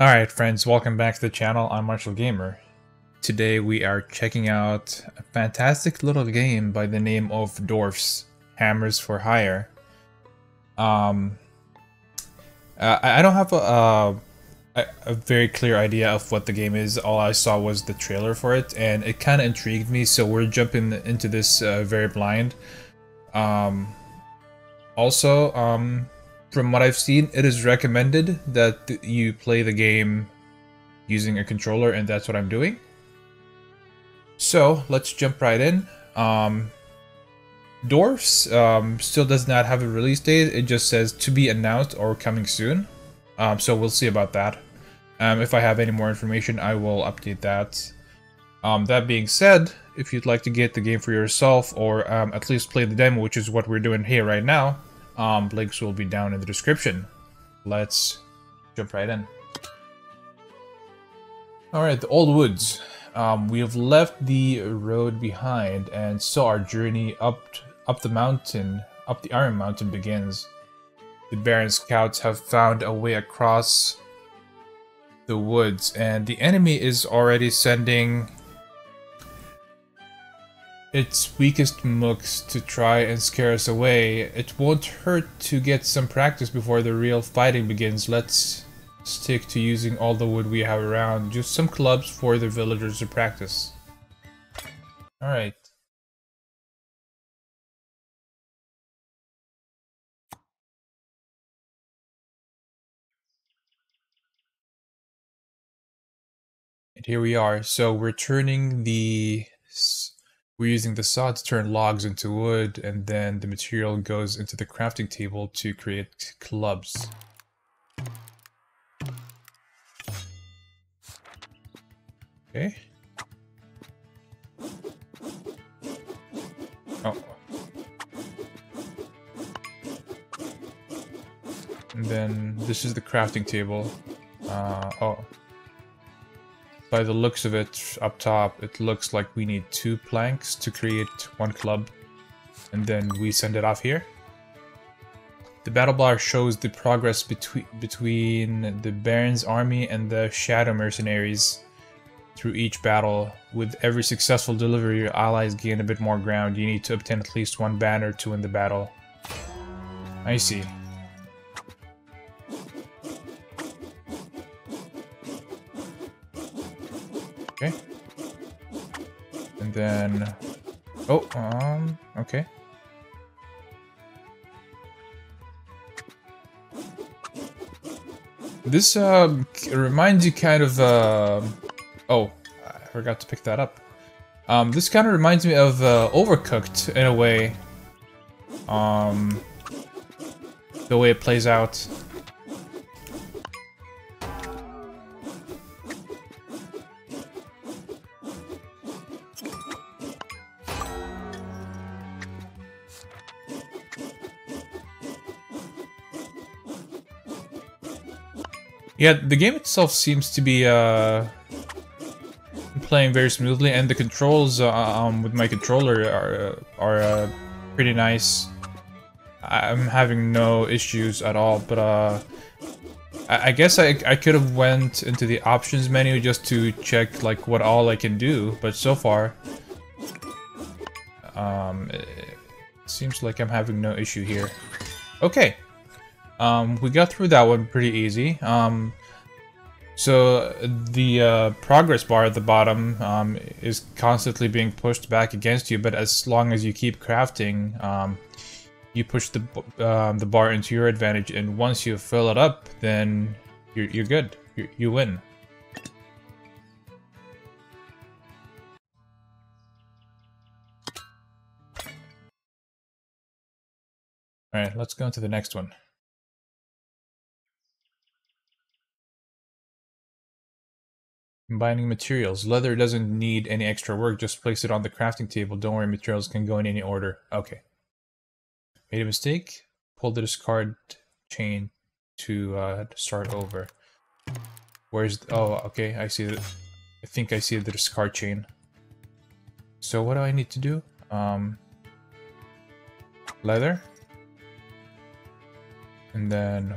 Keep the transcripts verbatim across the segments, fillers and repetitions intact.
Alright friends, welcome back to the channel. I'm Marshall Gamer. Today we are checking out a fantastic little game by the name of Dorfs: Hammers for Hire. Um, I, I don't have a, a, a very clear idea of what the game is. All I saw was the trailer for it and it kind of intrigued me, so we're jumping into this uh, very blind. Um, also, um... From what I've seen, it is recommended that you play the game using a controller, and that's what I'm doing. So let's jump right in. Um, Dorfs um, still does not have a release date. It just says to be announced or coming soon. Um, so we'll see about that. Um, if I have any more information, I will update that. Um, that being said, if you'd like to get the game for yourself or um, at least play the demo, which is what we're doing here right now, Um, links will be down in the description. Let's jump right in. Alright, the old woods. Um, we have left the road behind, and so our journey up up the mountain, up the Iron Mountain begins. The Baron scouts have found a way across the woods, and the enemy is already sending its weakest mooks to try and scare us away. It won't hurt to get some practice before the real fighting begins. Let's stick to using all the wood we have around. Just some clubs for the villagers to practice. Alright. And here we are. So we're turning the... We're using the saw to turn logs into wood, and then the material goes into the crafting table to create clubs. Okay. Oh. And then this is the crafting table. Uh, oh. By the looks of it, up top, it looks like we need two planks to create one club, and then we send it off here. The battle bar shows the progress between between the Baron's army and the Shadow mercenaries through each battle. With every successful delivery, your allies gain a bit more ground. You need to obtain at least one banner to win the battle. I see. Okay, and then, oh, um, okay. This, uh, reminds you kind of, uh, oh, I forgot to pick that up. Um, this kind of reminds me of, uh, Overcooked, in a way. Um, the way it plays out. Yeah, the game itself seems to be uh, playing very smoothly, and the controls uh, um, with my controller are, are uh, pretty nice. I'm having no issues at all, but uh, I, I guess I, I could have went into the options menu just to check like what all I can do, but so far, um, it seems like I'm having no issue here. Okay. Um, we got through that one pretty easy. Um, so the uh, progress bar at the bottom um, is constantly being pushed back against you, but as long as you keep crafting, um, you push the um, the bar into your advantage, and once you fill it up, then you're, you're good. You're, you win. All right, let's go into the next one. Combining materials. Leather doesn't need any extra work, just place it on the crafting table. Don't worry, materials can go in any order. Okay. Made a mistake. Pull the discard chain to uh, start over. Where's... The, oh, okay, I see the... I think I see the discard chain. So what do I need to do? Um, leather. And then...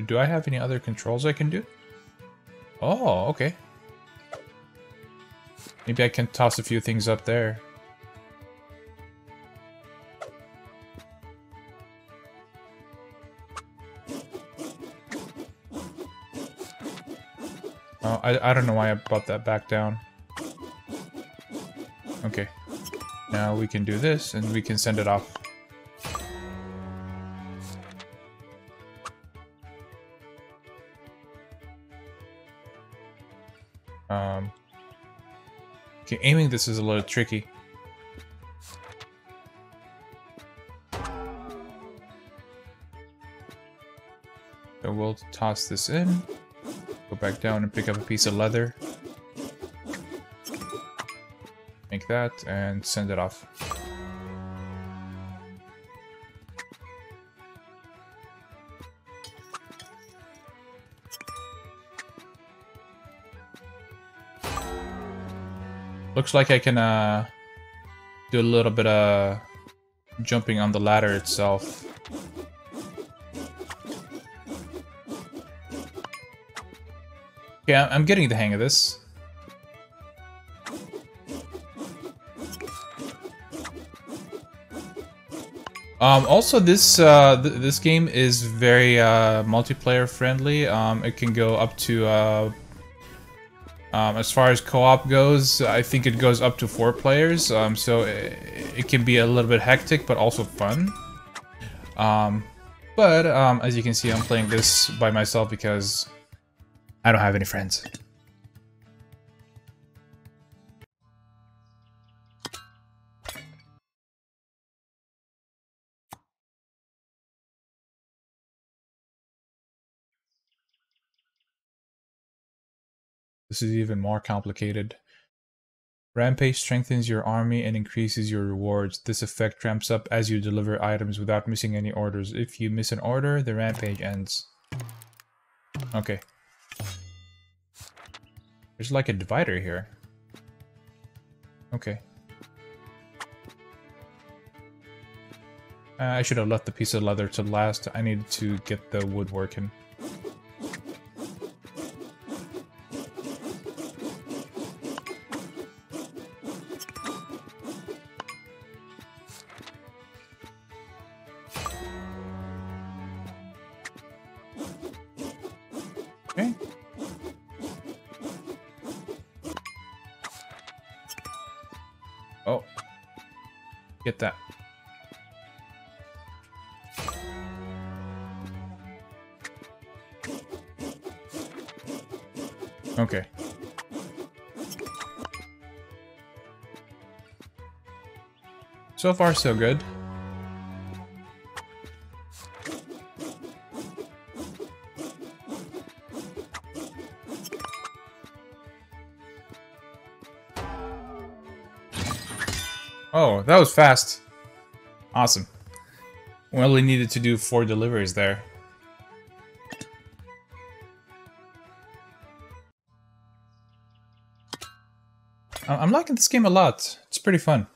do I have any other controls I can do? Oh, okay. Maybe I can toss a few things up there. Oh, I, I don't know why I brought that back down. Okay. Now we can do this, and we can send it off. Um, okay, aiming this is a little tricky. So we'll toss this in, go back down and pick up a piece of leather. Make that and send it off. Looks like I can uh, do a little bit of jumping on the ladder itself. Yeah, I'm getting the hang of this. Um, also, this uh, th this game is very uh, multiplayer friendly. Um, it can go up to, uh, um, as far as co-op goes, I think it goes up to four players. Um, so it, it can be a little bit hectic, but also fun. Um, but um, as you can see, I'm playing this by myself because I don't have any friends. This is even more complicated. Rampage strengthens your army and increases your rewards. This effect ramps up as you deliver items without missing any orders. If you miss an order, the rampage ends. Okay. There's like a divider here. Okay. Uh, I should have left the piece of leather to last. I need to get the wood working. Oh, get that. Okay. So far, so good. Oh, that was fast. Awesome. We only needed to do four deliveries there. I'm liking this game a lot. It's pretty fun.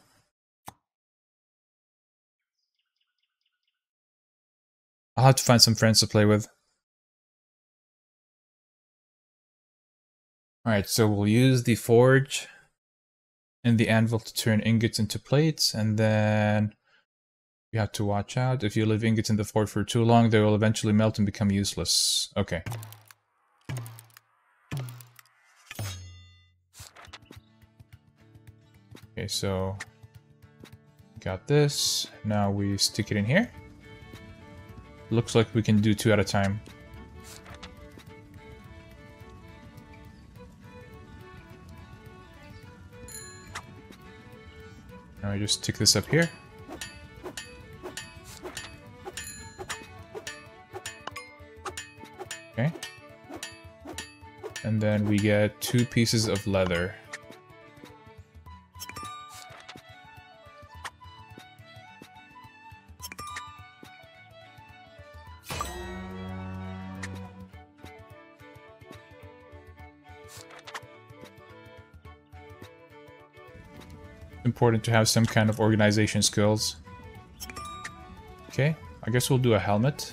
I'll have to find some friends to play with. Alright, so we'll use the forge and the anvil to turn ingots into plates, and then you have to watch out. If you leave ingots in the forge for too long, they will eventually melt and become useless. Okay. Okay, so got this. Now we stick it in here. Looks like we can do two at a time. I just stick this up here. Okay. And then we get two pieces of leather. Important to have some kind of organization skills. Okay, I guess we'll do a helmet.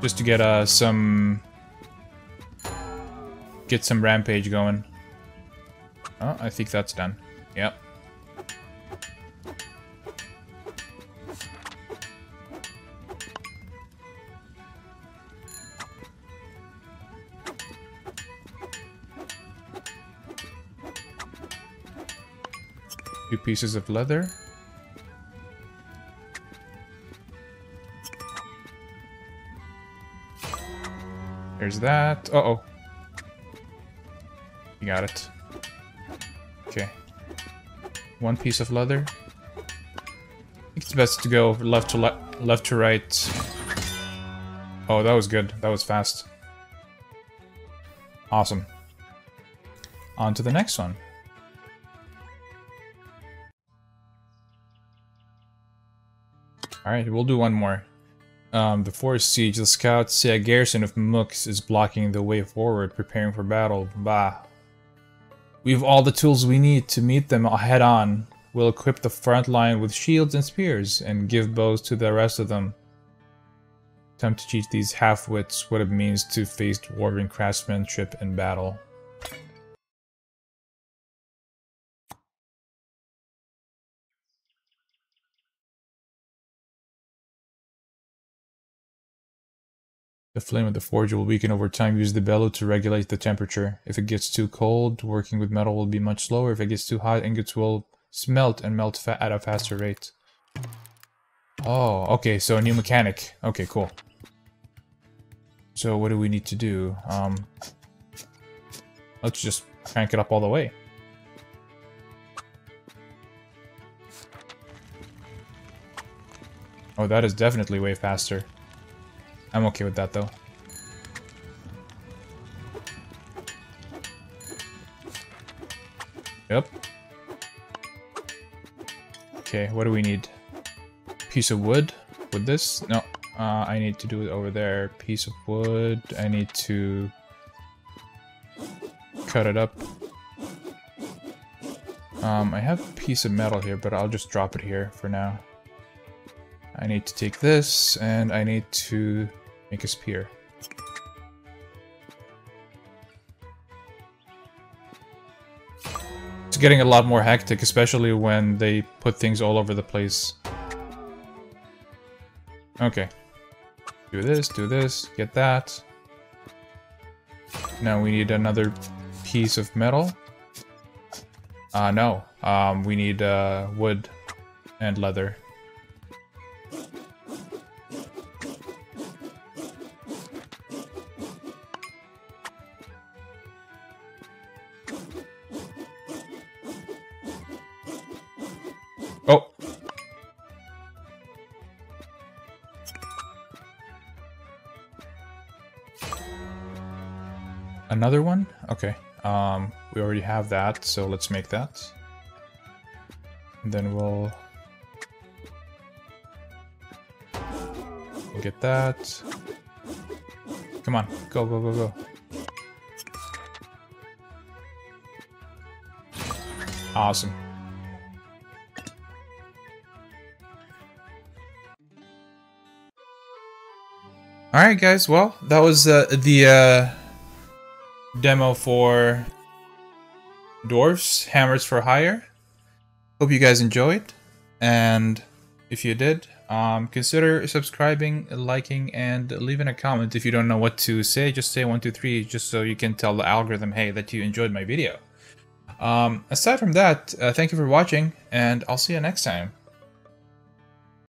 Just to get uh, some... Get some rampage going. Oh, I think that's done. Yep. Two pieces of leather. There's that. Uh-oh. You got it. Okay. One piece of leather. I think it's best to go left to left, left to right. Oh, that was good. That was fast. Awesome. On to the next one. Alright, we'll do one more. Um, the forest siege. The scouts say a garrison of mooks is blocking the way forward, preparing for battle. Bah. We've all the tools we need to meet them head on. We'll equip the front line with shields and spears, and give bows to the rest of them. Attempt to teach these half-wits what it means to face dwarven craftsmanship in battle. The flame of the forge will weaken over time. Use the bellow to regulate the temperature. If it gets too cold, working with metal will be much slower. If it gets too hot, ingots will smelt and melt fa at a faster rate. Oh, okay, so a new mechanic. Okay, cool. So what do we need to do? Um, let's just crank it up all the way. Oh, that is definitely way faster. I'm okay with that, though. Yep. Okay, what do we need? Piece of wood with this? No, uh, I need to do it over there. Piece of wood. I need to cut it up. Um, I have a piece of metal here, but I'll just drop it here for now. I need to take this, and I need to make a spear. It's getting a lot more hectic, especially when they put things all over the place. Okay. Do this, do this, get that. Now we need another piece of metal. Uh, no. Um, we need uh, wood and leather. Another one? Okay. Um, we already have that, so let's make that. And then we'll... get that. Come on. Go, go, go, go. Awesome. Alright, guys. Well, that was uh, the... Uh... demo for Dorfs: Hammers for Hire. Hope you guys enjoyed, and if you did, um, consider subscribing, liking, and leaving a comment. If you don't know what to say, just say one, two, three, just so you can tell the algorithm, hey, that you enjoyed my video. Um, aside from that, uh, thank you for watching, and I'll see you next time.